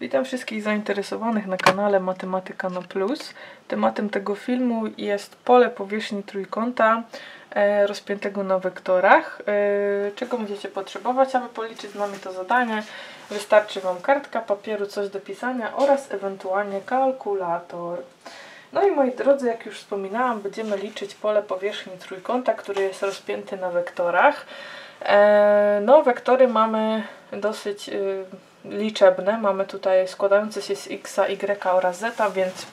Witam wszystkich zainteresowanych na kanale Matematyka Plus. Tematem tego filmu jest pole powierzchni trójkąta rozpiętego na wektorach. Czego będziecie potrzebować, aby policzyć z nami to zadanie? Wystarczy Wam kartka, papieru, coś do pisania oraz ewentualnie kalkulator. No i moi drodzy, jak już wspominałam, będziemy liczyć pole powierzchni trójkąta, który jest rozpięty na wektorach. No, wektory mamy dosyć liczebne, mamy tutaj składające się z x, y oraz z, więc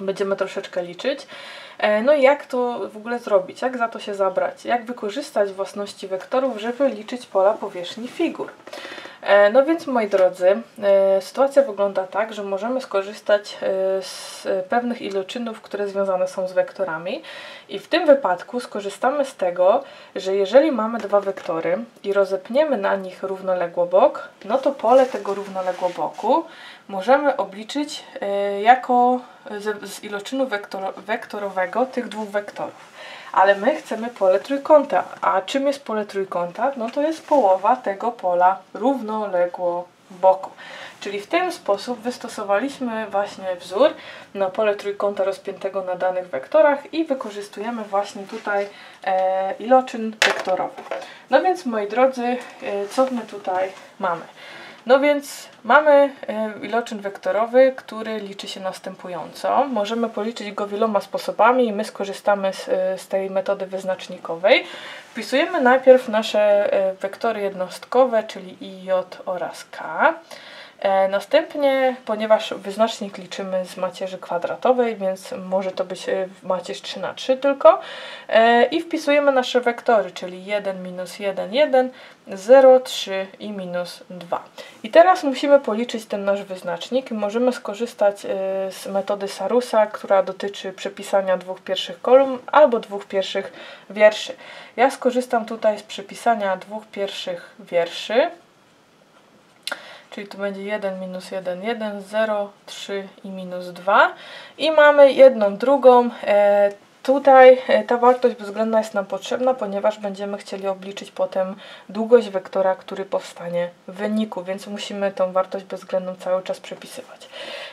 będziemy troszeczkę liczyć. No i jak to w ogóle zrobić? Jak za to się zabrać? Jak wykorzystać własności wektorów, żeby liczyć pola powierzchni figur? No więc, moi drodzy, sytuacja wygląda tak, że możemy skorzystać z pewnych iloczynów, które związane są z wektorami, i w tym wypadku skorzystamy z tego, że jeżeli mamy dwa wektory i rozepniemy na nich równoległobok, no to pole tego równoległoboku możemy obliczyć jako z iloczynu wektorowego tych dwóch wektorów. Ale my chcemy pole trójkąta. A czym jest pole trójkąta? No to jest połowa tego pola równoległoboku. Czyli w ten sposób wystosowaliśmy właśnie wzór na pole trójkąta rozpiętego na danych wektorach i wykorzystujemy właśnie tutaj iloczyn wektorowy. No więc, moi drodzy, co my tutaj mamy? No więc mamy iloczyn wektorowy, który liczy się następująco. Możemy policzyć go wieloma sposobami i my skorzystamy z tej metody wyznacznikowej. Wpisujemy najpierw nasze wektory jednostkowe, czyli i, j oraz k. Następnie, ponieważ wyznacznik liczymy z macierzy kwadratowej, więc może to być macierz 3×3 tylko, i wpisujemy nasze wektory, czyli 1, minus 1, 1, 0, 3 i minus 2. I teraz musimy policzyć ten nasz wyznacznik. Możemy skorzystać z metody Sarusa, która dotyczy przepisania dwóch pierwszych kolumn albo dwóch pierwszych wierszy. Ja skorzystam tutaj z przepisania dwóch pierwszych wierszy. Czyli tu będzie 1, minus 1, 1, 0, 3 i minus 2. I mamy jedną, drugą. Tutaj ta wartość bezwzględna jest nam potrzebna, ponieważ będziemy chcieli obliczyć potem długość wektora, który powstanie w wyniku, więc musimy tą wartość bezwzględną cały czas przepisywać.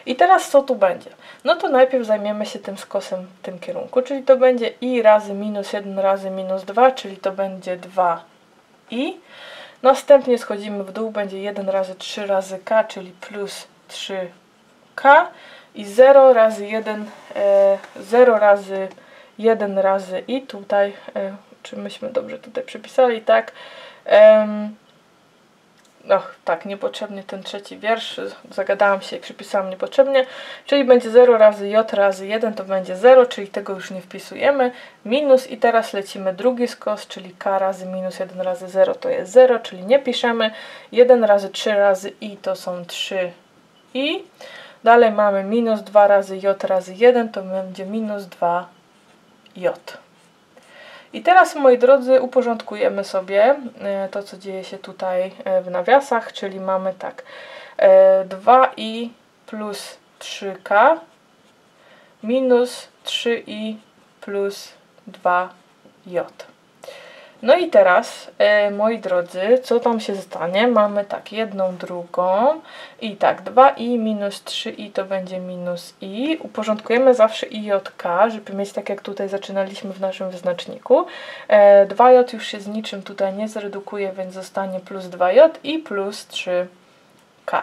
I teraz co tu będzie? No to najpierw zajmiemy się tym skosem w tym kierunku, czyli to będzie i razy minus 1 razy minus 2, czyli to będzie 2i. Następnie schodzimy w dół, będzie 1 razy 3 razy k, czyli plus 3k, i 0 razy 1, 0 razy 1 razy i tutaj, czy myśmy dobrze tutaj przepisali, tak? No tak, niepotrzebnie ten trzeci wiersz, zagadałam się i przepisałam niepotrzebnie, czyli będzie 0 razy j razy 1, to będzie 0, czyli tego już nie wpisujemy, minus, i teraz lecimy drugi skos, czyli k razy minus 1 razy 0 to jest 0, czyli nie piszemy, 1 razy 3 razy i to są 3i, dalej mamy minus 2 razy j razy 1, to będzie minus 2j. I teraz, moi drodzy, uporządkujemy sobie to, co dzieje się tutaj w nawiasach, czyli mamy tak 2i plus 3k minus 3i plus 2j. No i teraz, moi drodzy, co tam się stanie? Mamy tak jedną, drugą i tak 2i minus 3i to będzie minus i. Uporządkujemy zawsze i od k, żeby mieć tak jak tutaj zaczynaliśmy w naszym wyznaczniku. 2j już się z niczym tutaj nie zredukuje, więc zostanie plus 2j i plus 3k.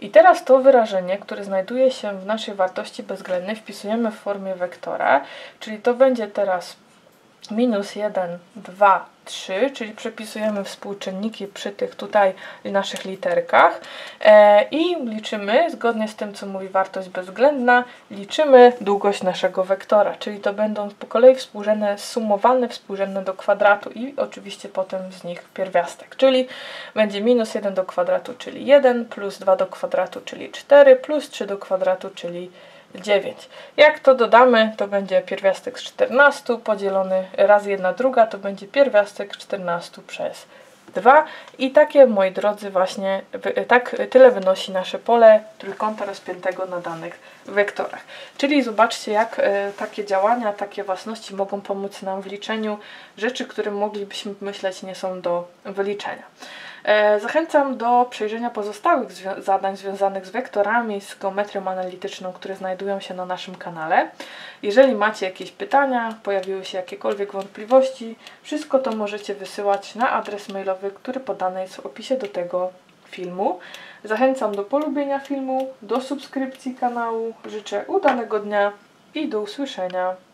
I teraz to wyrażenie, które znajduje się w naszej wartości bezwzględnej, wpisujemy w formie wektora, czyli to będzie teraz minus 1, 2, 3, czyli przepisujemy współczynniki przy tych tutaj naszych literkach i liczymy, zgodnie z tym, co mówi wartość bezwzględna, liczymy długość naszego wektora, czyli to będą po kolei współrzędne, sumowane współrzędne do kwadratu i oczywiście potem z nich pierwiastek, czyli będzie minus 1 do kwadratu, czyli 1, plus 2 do kwadratu, czyli 4, plus 3 do kwadratu, czyli 9. Jak to dodamy, to będzie pierwiastek z 14 podzielony razy 1 druga, to będzie pierwiastek 14 przez 2. I takie, moi drodzy, właśnie tak tyle wynosi nasze pole trójkąta rozpiętego na danych wektorach. Czyli zobaczcie, jak takie działania, takie własności mogą pomóc nam w liczeniu rzeczy, które moglibyśmy myśleć nie są do wyliczenia. Zachęcam do przejrzenia pozostałych zadań związanych z wektorami, z geometrią analityczną, które znajdują się na naszym kanale. Jeżeli macie jakieś pytania, pojawiły się jakiekolwiek wątpliwości, wszystko to możecie wysyłać na adres mailowy, który podany jest w opisie do tego filmu. Zachęcam do polubienia filmu, do subskrypcji kanału. Życzę udanego dnia i do usłyszenia.